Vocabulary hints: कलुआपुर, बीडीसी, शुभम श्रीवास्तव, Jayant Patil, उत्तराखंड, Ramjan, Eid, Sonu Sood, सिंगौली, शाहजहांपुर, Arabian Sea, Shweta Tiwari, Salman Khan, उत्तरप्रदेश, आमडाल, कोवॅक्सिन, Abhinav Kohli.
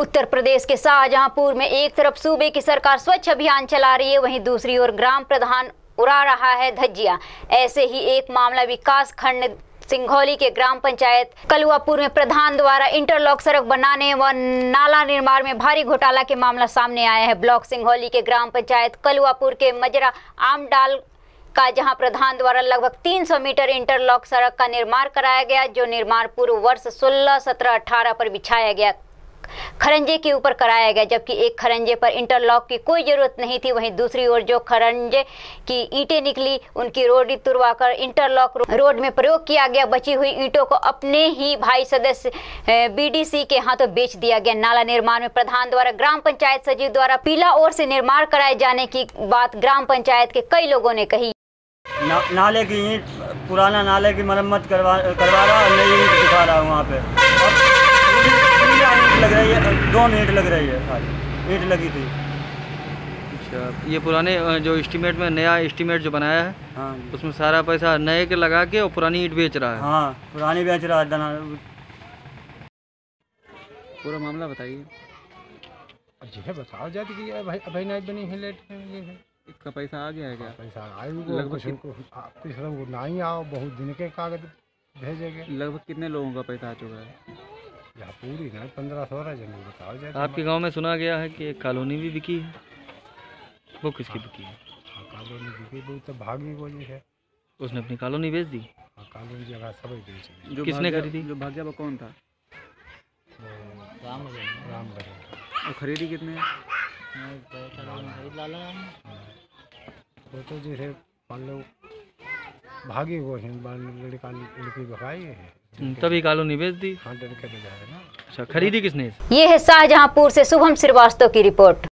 उत्तर प्रदेश के शाहजहांपुर में एक तरफ सूबे की सरकार स्वच्छ अभियान चला रही है, वहीं दूसरी ओर ग्राम प्रधान उड़ा रहा है धज्जियां। ऐसे ही एक मामला विकास खंड सिंगौली के ग्राम पंचायत कलुआपुर में प्रधान द्वारा इंटरलॉक सड़क बनाने व नाला निर्माण में भारी घोटाला के मामला सामने आया है। ब्लॉक सिंगौली के ग्राम पंचायत कलुआपुर के मजरा आमडाल का जहां प्रधान द्वारा लगभग 300 मीटर इंटरलॉक सड़क का निर्माण कराया गया, जो निर्माण पूर्व वर्ष 16, 17, 18 पर बिछाया गया खरंजे के ऊपर कराया गया, जबकि एक खरंजे पर इंटरलॉक की कोई जरूरत नहीं थी। वहीं दूसरी ओर जो खरंजे की ईंटें निकली उनकी रोड़ी तुड़वाकर इंटरलॉक रोड में प्रयोग किया गया। बची हुई ईंटों को अपने ही भाई सदस्य बीडीसी के हाथों तो बेच दिया गया। नाला निर्माण में प्रधान द्वारा ग्राम पंचायत सचिव द्वारा पीला ओर से निर्माण कराए जाने की बात ग्राम पंचायत के कई लोगों ने कही। नाले की ईंट, पुराना नाले की मरम्मत करवा रहा और नई ईंट दिखा रहा है वहाँ पे। लग रही है 2 मिनट लग रही है, आज ईंट लगी थी। अच्छा, ये पुराने जो एस्टीमेट में नया एस्टीमेट जो बनाया है, हाँ, उसमें सारा पैसा नए के लगा के और पुरानी ईंट बेच रहा है। हाँ, पुरानी बेच रहा है। पूरा मामला बताइए। अच्छा बताओ जाती कि भाई भाई नाइट बनी है, लेट है, ये है, इसका पैसा आ गया है क्या? पैसा आए आओ, बहुत दिन के कागज भेजेंगे। लगभग कितने लोगों का पैसा आ चुका है? पूरी ना 15-16 जमीन बताओ जाए। आपके गांव में सुना गया है कि एक कॉलोनी भी बिकी है, वो किसकी बिकी है? कॉलोनी बिकी वो तो भागी वाली है, उसने अपनी कॉलोनी बेच दी। कॉलोनी जगह सब बेच दी। जो किसने खरीदी? जो भाग्या वो कौन था? राम खरीदी कितने? वो तो जैसे मान लो भागी वो है, लड़का लड़की भगाई है तभी कॉलोनी बेच दी। अच्छा, खरीदी किसने? ये है शाहजहांपुर से शुभम श्रीवास्तव की रिपोर्ट।